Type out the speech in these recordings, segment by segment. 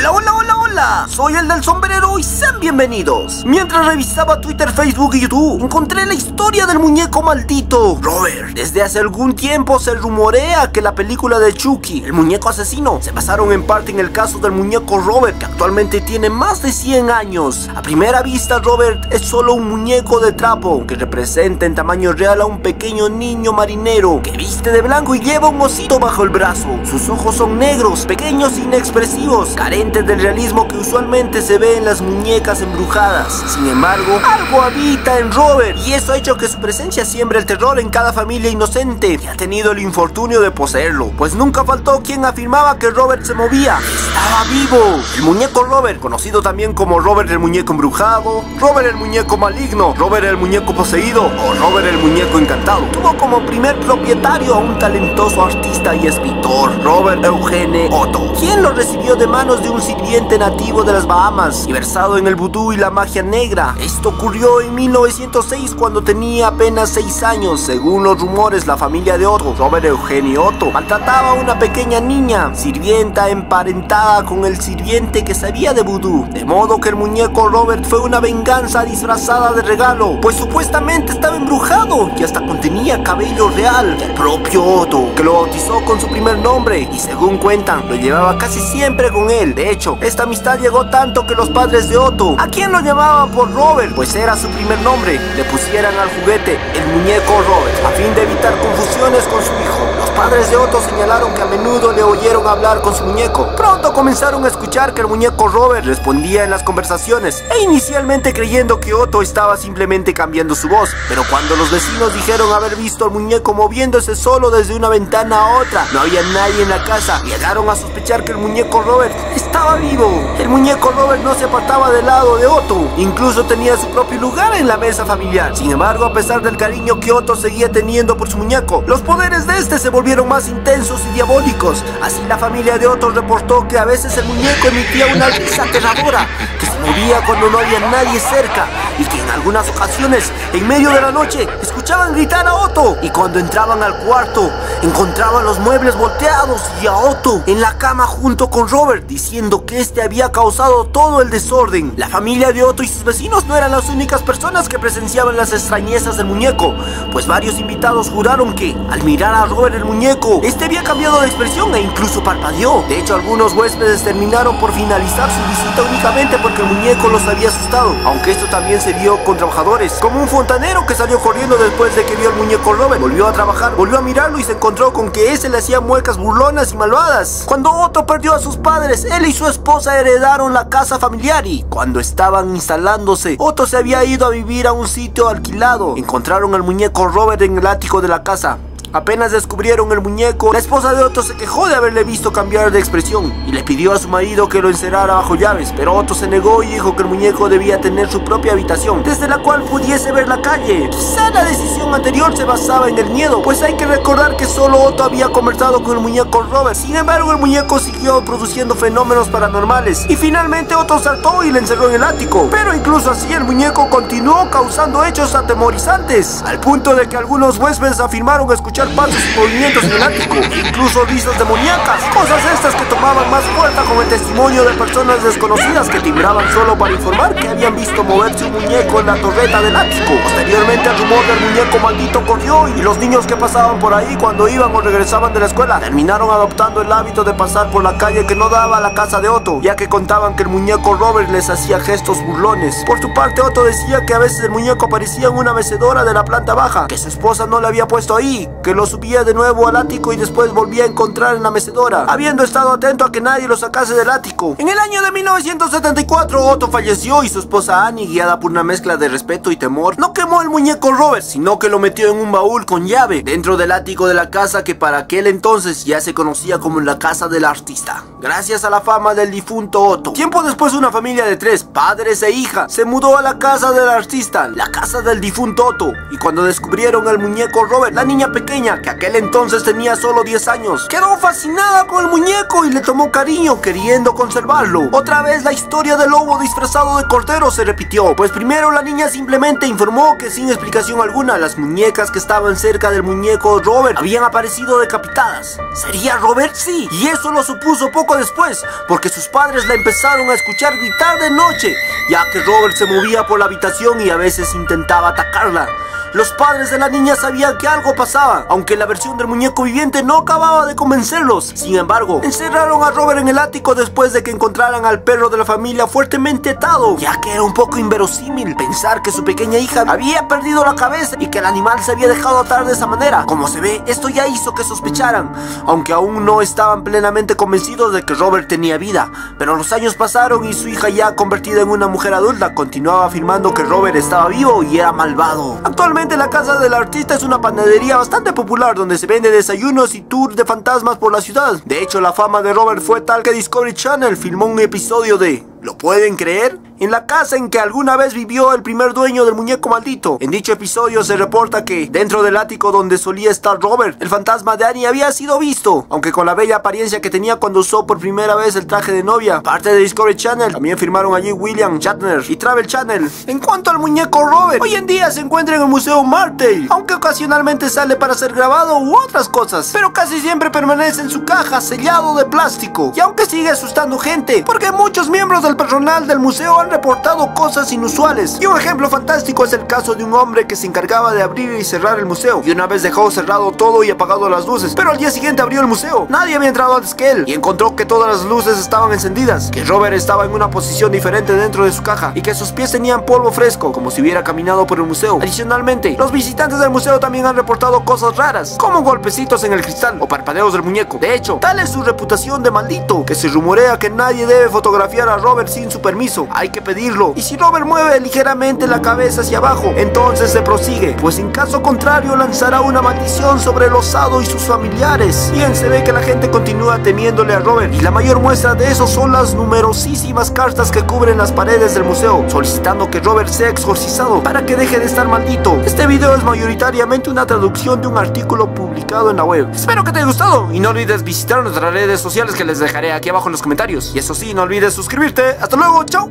Hola, hola, hola, hola, soy el del sombrero y sean bienvenidos. Mientras revisaba Twitter, Facebook y YouTube, encontré la historia del muñeco maldito Robert. Desde hace algún tiempo se rumorea que la película de Chucky, el muñeco asesino, se basaron en parte en el caso del muñeco Robert, que actualmente tiene más de 100 años. A primera vista, Robert es solo un muñeco de trapo que representa en tamaño real a un pequeño niño marinero que viste de blanco y lleva un osito bajo el brazo. Sus ojos son negros, pequeños e inexpresivos, carentes del realismo que usualmente se ve en las muñecas embrujadas. Sin embargo, algo habita en Robert y eso ha hecho que su presencia siembre el terror en cada familia inocente que ha tenido el infortunio de poseerlo, pues nunca faltó quien afirmaba que Robert se movía, estaba vivo. El muñeco Robert, conocido también como Robert el muñeco embrujado, Robert el muñeco maligno, Robert el muñeco poseído o Robert el muñeco encantado, tuvo como primer propietario a un talentoso artista y escritor, Robert Eugene Otto, quien lo recibió de manos de un sirviente nativo de las Bahamas y versado en el vudú y la magia negra. Esto ocurrió en 1906 cuando tenía apenas 6 años. Según los rumores, la familia de Otto, Robert Eugene Otto, maltrataba a una pequeña niña, sirvienta emparentada con el sirviente que sabía de vudú, de modo que el muñeco Robert fue una venganza disfrazada de regalo, pues supuestamente estaba embrujado y hasta contenía cabello real del propio Otto, que lo bautizó con su primer nombre y, según cuentan, lo llevaba casi siempre con él. De hecho, esta amistad llegó tanto que los padres de Otto, a quien lo llamaban por Robert, pues era su primer nombre, le pusieran al juguete el muñeco Robert, a fin de evitar confusiones con su hijo. Los padres de Otto señalaron que a menudo le oyeron hablar con su muñeco. Pronto comenzaron a escuchar que el muñeco Robert respondía en las conversaciones, e inicialmente creyendo que Otto estaba simplemente cambiando su voz, pero cuando los vecinos dijeron haber visto al muñeco moviéndose solo desde una ventana a otra, no había nadie en la casa, llegaron a sospechar que el muñeco Robert estaba vivo. El muñeco Robert no se apartaba del lado de Otto, incluso tenía su propio lugar en la mesa familiar. Sin embargo, a pesar del cariño que Otto seguía teniendo por su muñeco, los poderes de este se volvieron más intensos y diabólicos. Así, la familia de Otto reportó que a veces el muñeco emitía una risa aterradora que se movía cuando no había nadie cerca, y que en algunas ocasiones, en medio de la noche, escuchaban gritar a Otto, y cuando entraban al cuarto encontraban los muebles volteados y a Otto en la cama junto con Robert, diciendo que este había causado todo el desorden. La familia de Otto y sus vecinos no eran las únicas personas que presenciaban las extrañezas del muñeco, pues varios invitados juraron que, al mirar a Robert el muñeco, este había cambiado de expresión e incluso parpadeó. De hecho, algunos huéspedes terminaron por finalizar su visita únicamente porque el muñeco los había asustado, aunque esto también se vio con trabajadores, como un fontanero que salió corriendo después de que vio al muñeco Robert. Volvió a trabajar, volvió a mirarlo y se encontró con que ese le hacía muecas burlonas y malvadas. Cuando Otto perdió a sus padres, él y su esposa heredaron la casa familiar, y cuando estaban instalándose, Otto se había ido a vivir a un sitio alquilado. Encontraron al muñeco Robert en el ático de la casa. Apenas descubrieron el muñeco, la esposa de Otto se quejó de haberle visto cambiar de expresión y le pidió a su marido que lo encerrara bajo llaves, pero Otto se negó y dijo que el muñeco debía tener su propia habitación, desde la cual pudiese ver la calle. Quizá la decisión anterior se basaba en el miedo, pues hay que recordar que solo Otto había conversado con el muñeco Robert. Sin embargo, el muñeco siguió produciendo fenómenos paranormales y finalmente Otto saltó y le encerró en el ático, pero incluso así el muñeco continuó causando hechos atemorizantes, al punto de que algunos huéspedes afirmaron escuchar pasos y movimientos en el ático, incluso risas demoníacas, cosas estas que tomaban más fuerza con el testimonio de personas desconocidas que timbraban solo para informar que habían visto moverse un muñeco en la torreta del ático. Posteriormente, el rumor del muñeco maldito corrió y los niños que pasaban por ahí cuando iban o regresaban de la escuela terminaron adoptando el hábito de pasar por la calle que no daba a la casa de Otto, ya que contaban que el muñeco Robert les hacía gestos burlones. Por su parte, Otto decía que a veces el muñeco aparecía en una mecedora de la planta baja, que su esposa no le había puesto ahí, que lo subía de nuevo al ático y después volvía a encontrar en la mecedora, habiendo estado atento a que nadie lo sacase del ático. En el año de 1974, Otto falleció y su esposa Annie, guiada por una mezcla de respeto y temor, no quemó el muñeco Robert, sino que lo metió en un baúl con llave dentro del ático de la casa que para aquel entonces ya se conocía como la casa del artista, gracias a la fama del difunto Otto. Tiempo después, una familia de 3, padres e hija, se mudó a la casa del artista, la casa del difunto Otto, y cuando descubrieron el muñeco Robert, la niña pequeña niña, que aquel entonces tenía solo 10 años, quedó fascinada con el muñeco y le tomó cariño, queriendo conservarlo. Otra vez la historia del lobo disfrazado de cordero se repitió, pues primero la niña simplemente informó que sin explicación alguna las muñecas que estaban cerca del muñeco Robert habían aparecido decapitadas. ¿Sería Robert? Sí, y eso lo supuso poco después, porque sus padres la empezaron a escuchar gritar de noche, ya que Robert se movía por la habitación y a veces intentaba atacarla. Los padres de la niña sabían que algo pasaba, aunque la versión del muñeco viviente no acababa de convencerlos. Sin embargo, encerraron a Robert en el ático después de que encontraran al perro de la familia fuertemente atado, ya que era un poco inverosímil pensar que su pequeña hija había perdido la cabeza y que el animal se había dejado atar de esa manera. Como se ve, esto ya hizo que sospecharan, aunque aún no estaban plenamente convencidos de que Robert tenía vida. Pero los años pasaron y su hija, ya convertida en una mujer adulta, continuaba afirmando que Robert estaba vivo y era malvado. Actualmente la casa del artista es una panadería bastante popular donde se vende desayunos y tours de fantasmas por la ciudad. De hecho, la fama de Robert fue tal que Discovery Channel filmó un episodio de ¿Lo pueden creer?, en la casa en que alguna vez vivió el primer dueño del muñeco maldito. En dicho episodio se reporta que dentro del ático donde solía estar Robert, el fantasma de Annie había sido visto, aunque con la bella apariencia que tenía cuando usó por primera vez el traje de novia. Parte de Discovery Channel también firmaron allí William Shatner y Travel Channel. En cuanto al muñeco Robert, hoy en día se encuentra en el museo Martell, aunque ocasionalmente sale para ser grabado u otras cosas, pero casi siempre permanece en su caja, sellado de plástico. Y aunque sigue asustando gente, porque muchos miembros del personal del museo han reportado cosas inusuales, y un ejemplo fantástico es el caso de un hombre que se encargaba de abrir y cerrar el museo, y una vez dejó cerrado todo y apagado las luces, pero al día siguiente abrió el museo. Nadie había entrado antes que él, y encontró que todas las luces estaban encendidas, que Robert estaba en una posición diferente dentro de su caja, y que sus pies tenían polvo fresco, como si hubiera caminado por el museo. Adicionalmente, los visitantes del museo también han reportado cosas raras, como golpecitos en el cristal o parpadeos del muñeco. De hecho, tal es su reputación de maldito, que se rumorea que nadie debe fotografiar a Robert sin su permiso. Hay que pedirlo, y si Robert mueve ligeramente la cabeza hacia abajo, entonces se prosigue, pues en caso contrario lanzará una maldición sobre el osado y sus familiares. Bien, se ve que la gente continúa temiéndole a Robert, y la mayor muestra de eso son las numerosísimas cartas que cubren las paredes del museo, solicitando que Robert sea exorcizado para que deje de estar maldito. Este video es mayoritariamente una traducción de un artículo publicado en la web. Espero que te haya gustado, y no olvides visitar nuestras redes sociales que les dejaré aquí abajo en los comentarios. Y eso sí, no olvides suscribirte. Hasta luego, chao.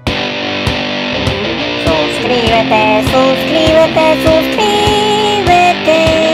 Suscríbete.